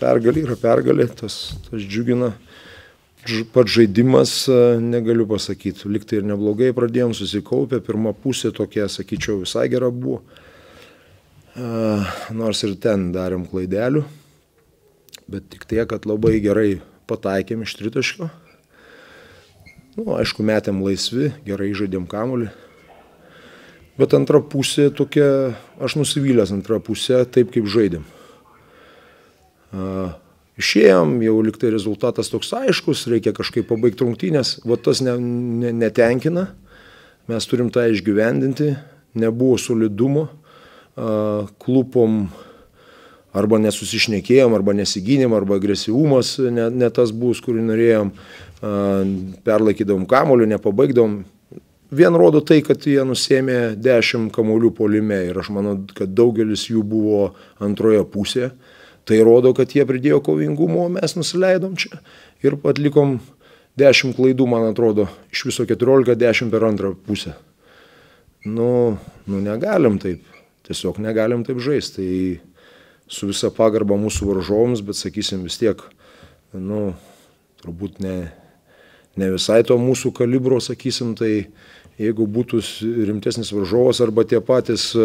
pergalė yra pergalė, tas džiugina. Pats žaidimas, negaliu pasakyti, liktai ir neblogai pradėjom, susikaupę, pirma pusė tokia, sakyčiau, visai gera buvo. Nors ir ten darėm klaidelių, bet tik tiek, kad labai gerai pataikėm iš tritaškio. Nu, aišku, metėm laisvi, gerai žaidėm kamuolį. Bet antra pusė tokia, aš nusivylęs antra pusė, taip kaip žaidėm. Išėjom, jau liktai rezultatas toks aiškus, reikia kažkaip pabaigti rungtynės, va tas netenkina, mes turim tą išgyvendinti, nebuvo solidumo, klupom arba nesusišnekėjom, arba nesigynėm, arba agresyvumas ne tas bus, kurį norėjom, perlaikydavom kamuolį, nepabaigdavom. Vien rodo tai, kad jie nusėmė 10 kamuolių puolime ir aš manau, kad daugelis jų buvo antroje pusėje. Tai rodo, kad jie pridėjo kovingumo, mes nusileidom čia ir atlikom 10 klaidų, man atrodo, iš viso 14, 10 per antrą pusę. Nu negalim taip, tiesiog negalim taip žaisti. Tai su visa pagarba mūsų varžovams, bet sakysim vis tiek, nu, turbūt ne visai to mūsų kalibro, sakysim, tai jeigu būtų rimtesnis varžovas arba tie patys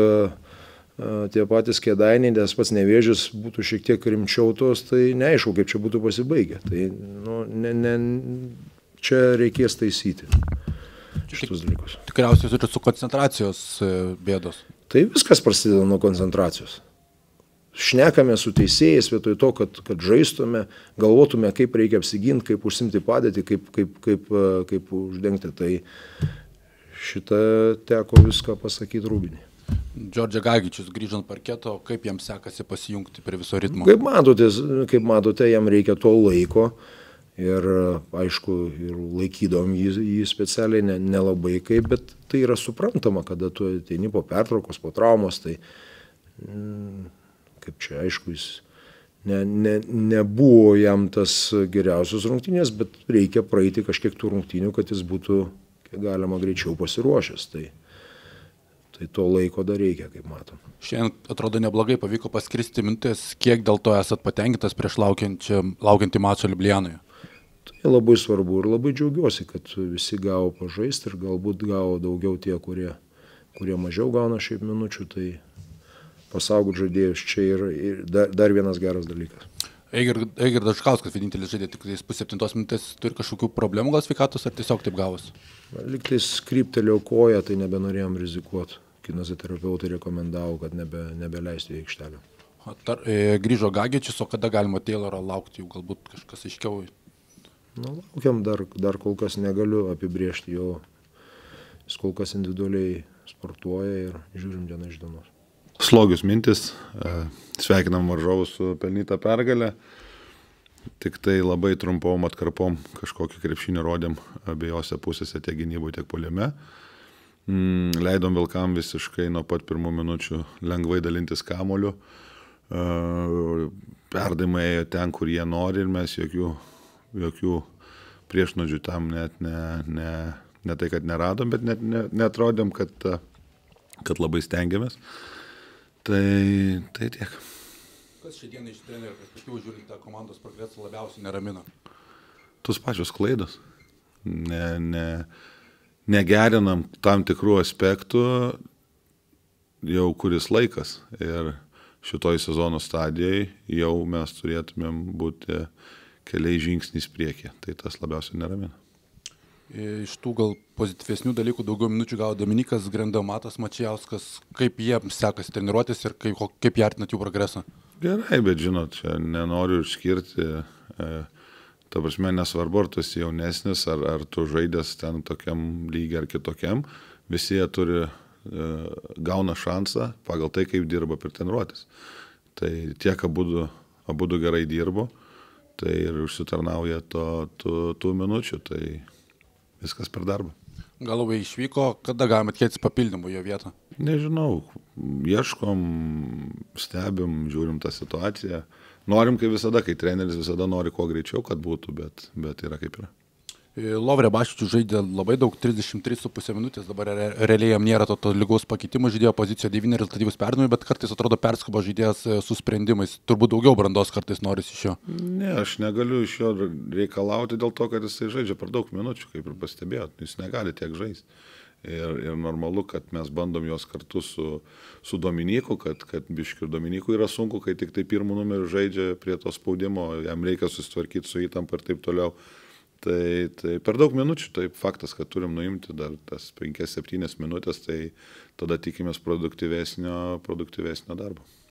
Kėdainiai, nes pats Nevėžis būtų šiek tiek rimčiau tos, tai neaišku, kaip čia būtų pasibaigę. Tai čia reikės taisyti šitus dalykus. Tikriausiai ir su koncentracijos bėdos. Tai viskas prasideda nuo koncentracijos. Šnekame su teisėjais vietoj to, kad žaistume, galvotume, kaip reikia apsiginti, kaip užsimti padėtį, kaip uždengti. Tai šitą teko viską pasakyti Rūbinį. Džiordžio Gagičius, grįžant parketo, kaip jam sekasi pasijungti prie viso ritmo? Kaip matote, jam reikia to laiko ir, aišku, ir laikydom jį specialiai, nelabai kaip, bet tai yra suprantama, kada tu ateini po pertraukos, po traumos, tai kaip čia, aišku, jis nebuvo jam tas geriausios rungtynės, bet reikia praeiti kažkiek tų rungtynių, kad jis būtų, kiek galima, greičiau pasiruošęs. Tai to laiko dar reikia, kaip matom. Šiandien, atrodo, neblogai pavyko paskirsti minutės, kiek dėl to esat patenkintas prieš laukiantį mačą Liublianoje. Tai labai svarbu ir labai džiaugiuosi, kad visi gavo pažaisti ir galbūt gavo daugiau tie, kurie mažiau gauna šiaip minučių, tai pasaugot žaidėjus čia ir dar vienas geras dalykas. Eigirdas Žukauskas vienintelis žaidė tik pusseptintos minutės, turi kažkokių problemų gal sveikatos ar tiesiog taip gavosi? Liktais kryptelėjau koją, tai nebenorėjom rizikuoti. Kineziterapeutai rekomendavo, kad nebeleisti į aikštelę. Grįžo Gagičius, o kada galima Taylorą laukti, jau galbūt kažkas aiškiau? Nu, laukiam, dar kol kas negaliu apibriežti jo. Jis kol kas individualiai sportuoja ir žiūrim dieną iš dienos. Slogius mintis, sveikinam varžovus su pelnyta pergalė, tik tai labai trumpom atkarpom kažkokį krepšinį rodėm abiejose pusėse, tiek gynyboje, tiek puolime. Leidom vilkam visiškai nuo pat pirmų minučių lengvai dalintis kamuoliu, perdavimai ėjo ten, kur jie nori ir mes jokių priešnuodžių tam net ne tai, kad neradom, bet net netrodėm, kad labai stengiamės. Tai tiek. Kas šiandieną iš trenerių perspektyvos žiūrint tą komandos progresą labiausiai neramina? Tos pačios klaidos. Negerinam tam tikrų aspektų jau kuris laikas. Ir šitoj sezono stadijai jau mes turėtumėm būti keliais žingsniais priekyje. Tai tas labiausiai neramina. Iš tų gal pozityvesnių dalykų daugiau minučių gavo Dominikas Grandamatas, Mačiauskas. Kaip jie sekasi treniruotis ir kaip jie artinat jų progresą? Gerai, bet žinot, čia nenoriu išskirti. Ta prasme, nesvarbu, ar tu esi jaunesnis, ar tu žaidęs ten tokiam lygiai ar kitokiam. Visi jie gauna šansą pagal tai, kaip dirba per treniruotis. Tai tiek abudu gerai dirbo, tai ir užsitarnauja tų minučių. Tai viskas per darbą. Galovai išvyko, kada galima atkėtis papildymų jo vietą? Nežinau, ieškom, stebim, žiūrim tą situaciją. Norim kaip visada, kai treneris visada nori kuo greičiau, kad būtų, bet yra kaip yra. Lovrė Baščius žaidė labai daug, 33,5 minutės, dabar realiai jam nėra to lygaus pakeitimo, žaidėjo poziciją 9 rezultatyvus perdavimai, bet kartais atrodo perskuba žaidėjas su sprendimais, turbūt daugiau brandos kartais norisi iš jo. Ne, aš negaliu iš jo reikalauti dėl to, kad jisai žaidžia per daug minučių, kaip ir pastebėjot, jis negali tiek žaisti. Ir normalu, kad mes bandom juos kartu su Dominiku, kad biškiu ir Dominikui yra sunku, kai tik tai pirmų numerių žaidžia prie to spaudimo, jam reikia susitvarkyti su įtampa ir taip toliau. Tai per daug minučių, tai faktas, kad turim nuimti dar tas 5-7 minutės, tai tada tikimės produktyvesnio darbo.